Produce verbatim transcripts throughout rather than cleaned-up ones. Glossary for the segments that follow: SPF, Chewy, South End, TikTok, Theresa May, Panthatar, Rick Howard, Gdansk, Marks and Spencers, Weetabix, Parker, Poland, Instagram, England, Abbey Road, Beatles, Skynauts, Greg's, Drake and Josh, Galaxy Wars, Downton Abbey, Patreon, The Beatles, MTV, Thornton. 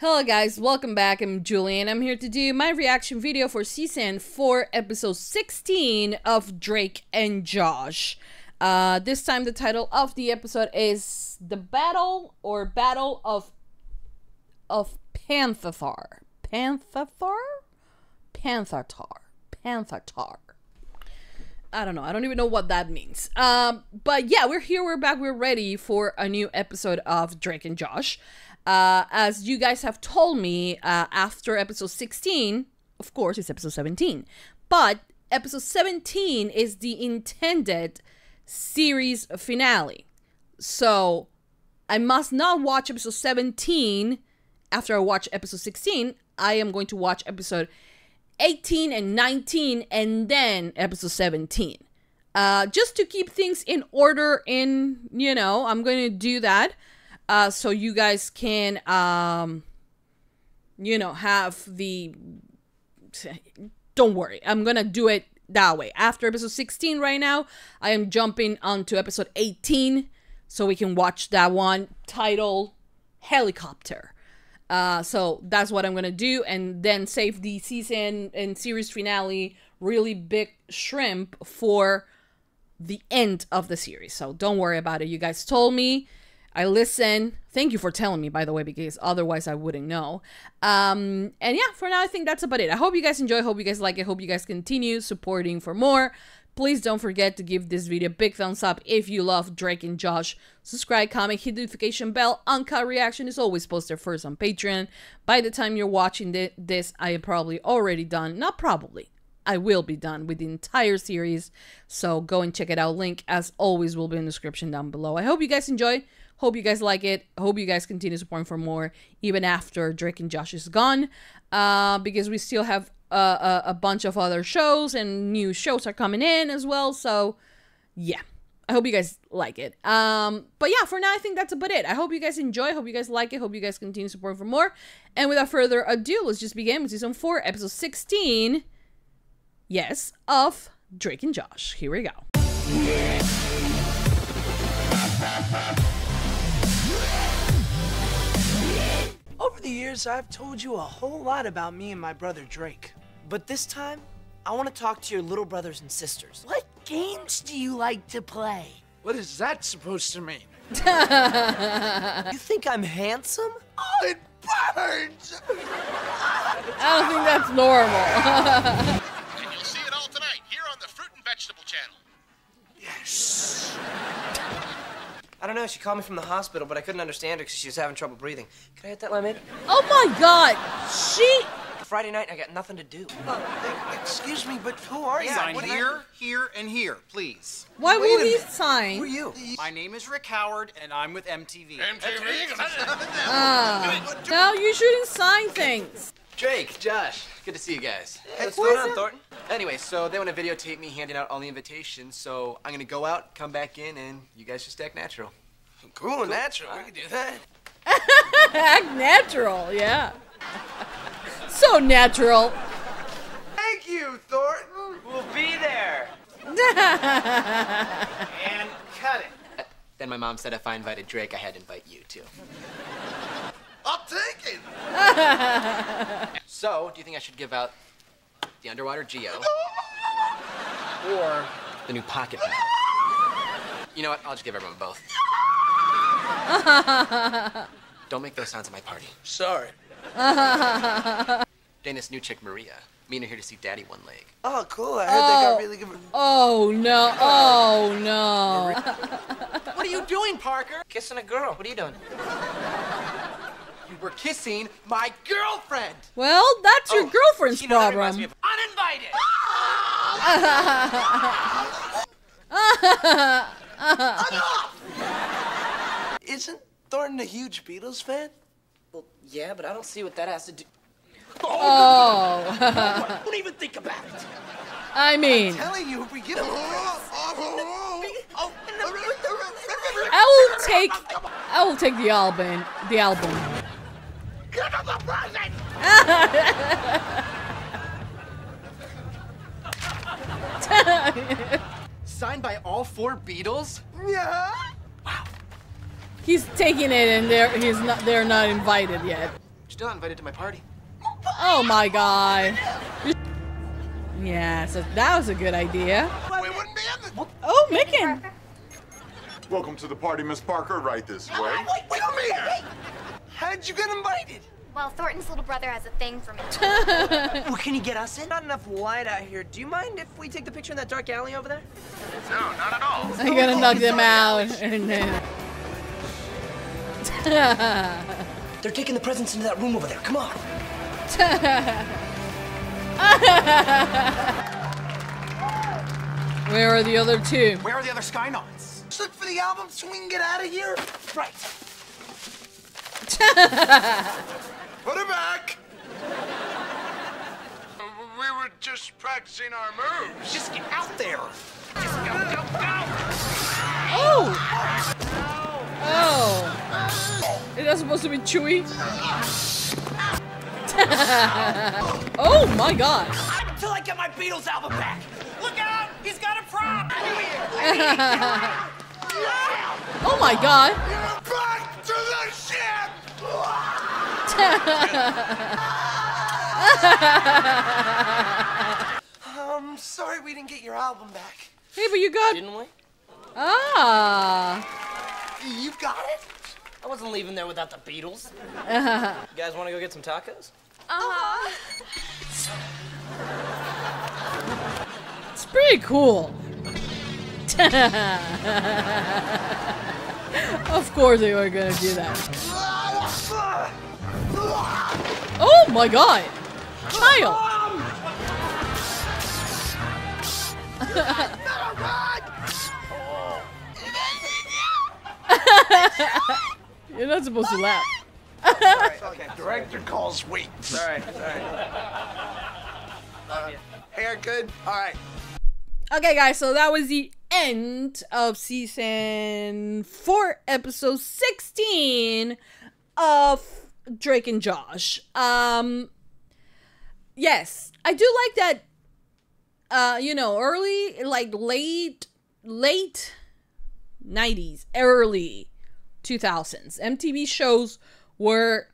Hello guys, welcome back. I'm Julian. I'm here to do my reaction video for season four, episode sixteen of Drake and Josh. Uh, this time the title of the episode is The Battle or Battle of of Panthatar. Panthatar? Panthatar. Panthatar. I don't know. I don't even know what that means. Um, but yeah, we're here. We're back. We're ready for a new episode of Drake and Josh. Uh, as you guys have told me, uh, after episode sixteen, of course, it's episode seventeen. But episode seventeen is the intended series finale. So I must not watch episode seventeen after I watch episode sixteen. I am going to watch episode eighteen and nineteen and then episode seventeen. Uh, just to keep things in order in, you know, I'm going to do that. Uh, so you guys can, um, you know, have the, don't worry, I'm going to do it that way. After episode sixteen right now, I am jumping onto episode eighteen so we can watch that one titled Helicopter. Uh, so that's what I'm going to do, and then save the season and series finale, really big shrimp, for the end of the series. So don't worry about it. You guys told me. I listen. Thank you for telling me, by the way, because otherwise I wouldn't know. Um, and yeah, for now, I think that's about it. I hope you guys enjoy. Hope you guys like it. Hope you guys continue supporting for more. Please don't forget to give this video a big thumbs up if you love Drake and Josh. Subscribe, comment, hit the notification bell. Uncut reaction is always posted first on Patreon. By the time you're watching th this, I am probably already done. Not probably. I will be done with the entire series. So go and check it out. Link, as always, will be in the description down below. I hope you guys enjoy. Hope you guys like it. Hope you guys continue supporting for more, even after Drake and Josh is gone, uh, because we still have uh, a, a bunch of other shows and new shows are coming in as well. So yeah, I hope you guys like it. Um, but yeah, for now, I think that's about it. I hope you guys enjoy. Hope you guys like it. Hope you guys continue supporting for more. And without further ado, let's just begin with season four, episode sixteen. Yes, of Drake and Josh. Here we go. Over the years, I've told you a whole lot about me and my brother Drake. But this time, I want to talk to your little brothers and sisters. What games do you like to play? What is that supposed to mean? You think I'm handsome? Oh, it burns! I don't think that's normal. And you'll see it all tonight, here on the Fruit and Vegetable Channel. Yes. I don't know, she called me from the hospital, but I couldn't understand her because she was having trouble breathing. Could I hit that lemonade? Oh my God! She... Friday night, I got nothing to do. Uh, excuse me, but who are you? Yeah, here, here, and here, please. Why were you these signs? Who are you? My name is Rick Howard, and I'm with M T V. M T V? Uh, no, you shouldn't sign things. Drake, Josh, good to see you guys. Hey, what's going on, Thornton? Anyway, so they want to videotape me handing out all the invitations, so I'm going to go out, come back in, and you guys just act natural. Cool, cool. Natural, I can do that. Act natural, yeah. So natural. Thank you, Thornton. We'll be there. And cut it. Uh, then my mom said if I invited Drake, I had to invite you, too. I'll take it! So, do you think I should give out the underwater geo? Or the new pocket map? You know what? I'll just give everyone both. Don't make those sounds at my party. Sorry. Then this new chick, Maria. Me and her here to see Daddy One Leg. Oh, cool. I heard oh. they got really good... Oh, no. Oh, no. What are you doing, Parker? Kissing a girl. What are you doing? We're kissing my girlfriend. Well, that's oh, your girlfriend's you know, problem. That reminds me of uninvited. Enough! Isn't Thornton a huge Beatles fan? Well, yeah, but I don't see what that has to do. Oh! Oh. Don't even think about it. I mean, I'm telling you, if we get a I will take. I will take the album. The album. Signed by all four Beatles? Yeah. Wow. He's taking it, and they're he's not. They're not invited yet. She's not invited to my party. Oh my god. Yeah, so that was a good idea. We wouldn't be in the... Oh, Micken. Welcome to the party, Miss Parker. Right this way. Wait, come here. How'd you get invited? Well, Thornton's little brother has a thing for me. Well, can you get us in? Not enough light out here. Do you mind if we take the picture in that dark alley over there? No, not at all. I'm gonna knock oh, them out. They're taking the presents into that room over there. Come on. Where are the other two? Where are the other Skynauts? Just look for the album so we can get out of here. Right. Put it back. We were just practicing our moves. Just get out there. Just go, go, go. Oh. Oh. Is that supposed to be Chewy? Oh my god! Until I get my Beatles album back! Look out! He's got a prop! Oh my god! Back to the ship! I'm sorry we didn't get your album back. Hey, but you got... Didn't we? Ah! You got it? I wasn't leaving there without the Beatles. Uh-huh. You guys want to go get some tacos? Uh-huh. It's pretty cool. Of course they were gonna do that. Oh my god! Child! You're not supposed to laugh. Right, okay. Director calls wait. All right, all right. Uh, hair good? All right. Okay, guys, so that was the end of season four, episode sixteen of Drake and Josh. Um, yes, I do like that, uh, you know, early, like late, late nineties, early two thousands. M T V shows were,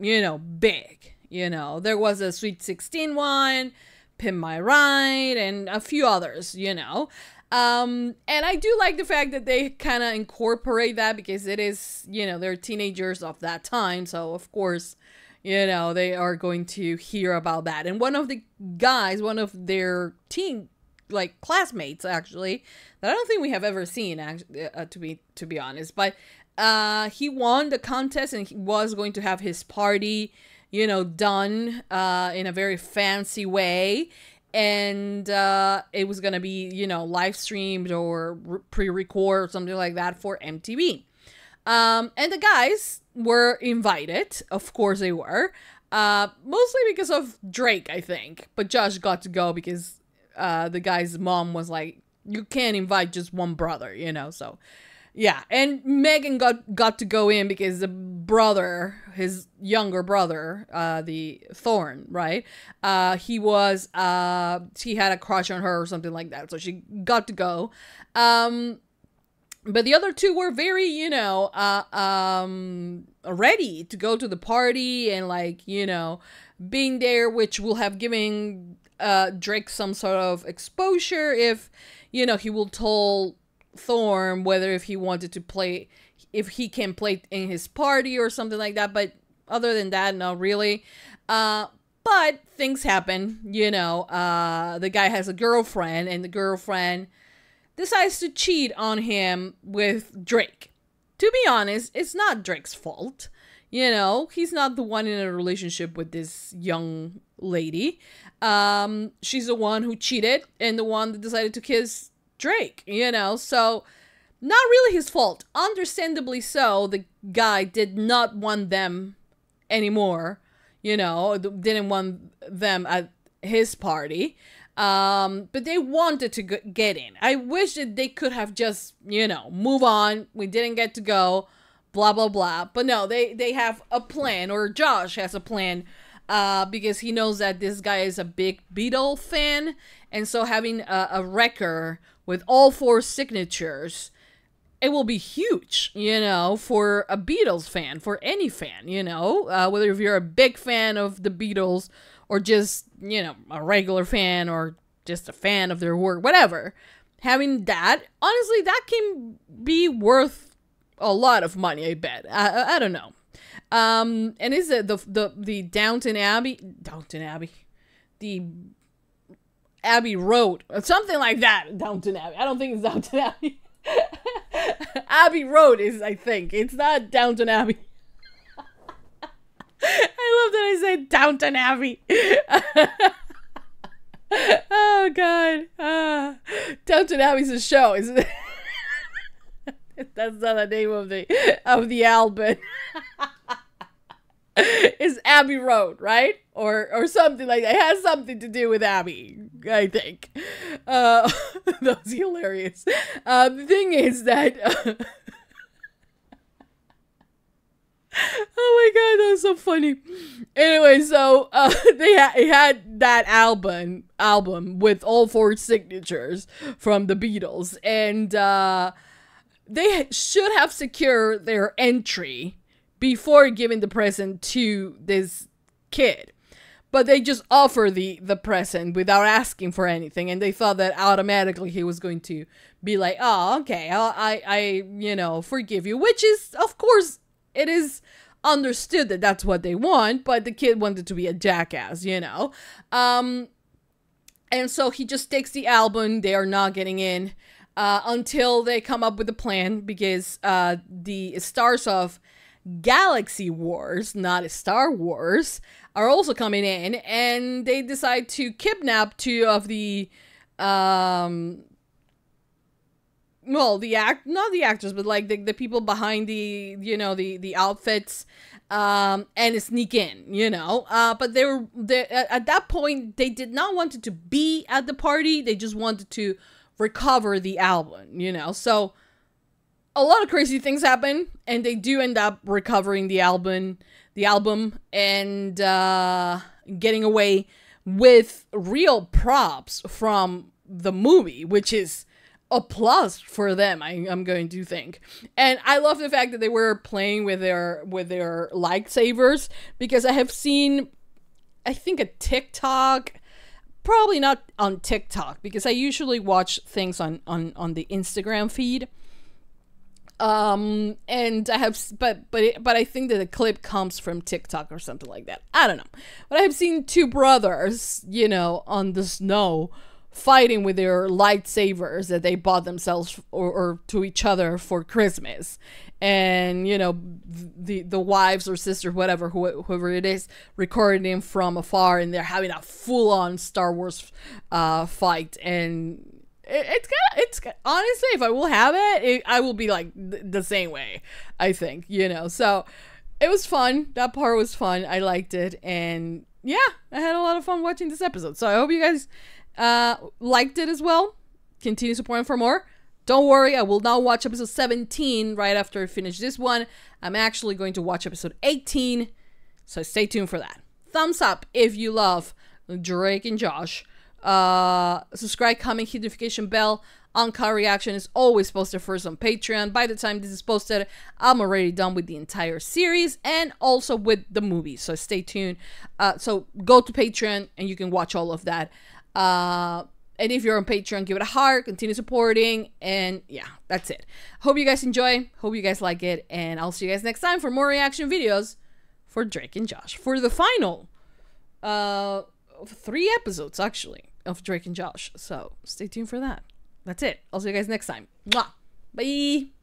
you know, big. You know, there was a Sweet sixteen one, Pin My Ride, and a few others, you know. Um, and I do like the fact that they kind of incorporate that because it is, you know, they're teenagers of that time. So, of course, you know, they are going to hear about that. And one of the guys, one of their teen like classmates, actually, that I don't think we have ever seen, actually, uh, to be to be honest, but uh he won the contest and he was going to have his party, you know, done uh in a very fancy way, and uh it was gonna be, you know, live streamed or pre-record or something like that for M T V. Um and the guys were invited, of course they were, uh mostly because of Drake, I think, but Josh got to go because Uh, the guy's mom was like, you can't invite just one brother, you know, so yeah. And Megan got got to go in because the brother, his younger brother, uh, the Thorn, right, uh, he was, uh, he had a crush on her or something like that, so she got to go. Um, but the other two were very, you know, uh, um, ready to go to the party and, like, you know, being there, which will have given uh Drake some sort of exposure if, you know, he will tell Thorn whether if he wanted to play, if he can play in his party or something like that. But other than that, not really. Uh but things happen, you know. Uh the guy has a girlfriend and the girlfriend decides to cheat on him with Drake. To be honest, it's not Drake's fault. You know, he's not the one in a relationship with this young lady. Um, she's the one who cheated and the one that decided to kiss Drake, you know. So, not really his fault. Understandably so, the guy did not want them anymore, you know, didn't want them at his party. Um, but they wanted to get in. I wish that they could have just, you know, move on. We didn't get to go. Blah, blah, blah. But no, they, they have a plan, or Josh has a plan, uh, because he knows that this guy is a big Beatle fan. And so having a, a record with all four signatures it will be huge, you know, for a Beatles fan, for any fan, you know, uh, whether if you're a big fan of the Beatles or just, you know, a regular fan or just a fan of their work, whatever. Having that, honestly, that can be worth a lot of money, I bet. I, I, I don't know. Um, and is it the, the, the Downton Abbey, Downton Abbey, the Abbey Road, something like that, Downton Abbey. I don't think it's Downton Abbey. Abbey Road is, I think. It's not Downton Abbey. I love that I said Downton Abbey. Oh, God. Uh, Downton Abbey's a show, isn't it? That's not the name of the of the album. It's Abbey Road, right? Or or something like that. It has something to do with Abbey, I think. Uh, that was hilarious. Uh, the thing is that... Uh, oh my God, that was so funny. Anyway, so uh, they ha it had that album album with all four signatures from the Beatles, and uh, they should have secured their entry before giving the present to this kid, but they just offer the the present without asking for anything, and they thought that automatically he was going to be like, "Oh, okay, I I, I you know forgive you," which is of course. It is understood that that's what they want, but the kid wanted to be a jackass, you know? Um, and so he just takes the album. They are not getting in uh, until they come up with a plan, because uh, the stars of Galaxy Wars, not Star Wars, are also coming in, and they decide to kidnap two of the... Um, well, the act, not the actors, but like the, the people behind the, you know, the, the outfits, um, and sneak in, you know, uh, but they were, they, at that point, they did not want to be at the party. They just wanted to recover the album, you know, so a lot of crazy things happen, and they do end up recovering the album, the album and, uh, getting away with real props from the movie, which is a plus for them, I, I'm going to think. And I love the fact that they were playing with their with their lightsabers, because I have seen, I think, a TikTok, probably not on TikTok, because I usually watch things on on on the Instagram feed. Um, and I have, but but it, but I think that the clip comes from TikTok or something like that. I don't know, but I have seen two brothers, you know, on the snow, fighting with their lightsabers that they bought themselves or, or to each other for Christmas, and you know the the wives or sisters, whatever, wh whoever it is, recording them from afar, and they're having a full on Star Wars uh, fight. And it, it's kind of it's honestly, if I will have it, it I will be like th the same way. I think you know. So it was fun. That part was fun. I liked it, and yeah, I had a lot of fun watching this episode. So I hope you guys uh liked it as well. Continue supporting for more. Don't worry, I will now watch episode seventeen right after I finish this one. I'm actually going to watch episode eighteen, so stay tuned for that. Thumbs up if you love Drake and Josh. Uh subscribe, comment, hit notification bell. Uncut reaction is always posted first on Patreon. By the time this is posted, I'm already done with the entire series and also with the movie, so stay tuned. Uh so go to Patreon and you can watch all of that. Uh, and if you're on Patreon, give it a heart, continue supporting, and yeah, that's it. Hope you guys enjoy, hope you guys like it, and I'll see you guys next time for more reaction videos for Drake and Josh, for the final, uh, three episodes, actually, of Drake and Josh, so stay tuned for that. That's it. I'll see you guys next time. Mwah. Bye!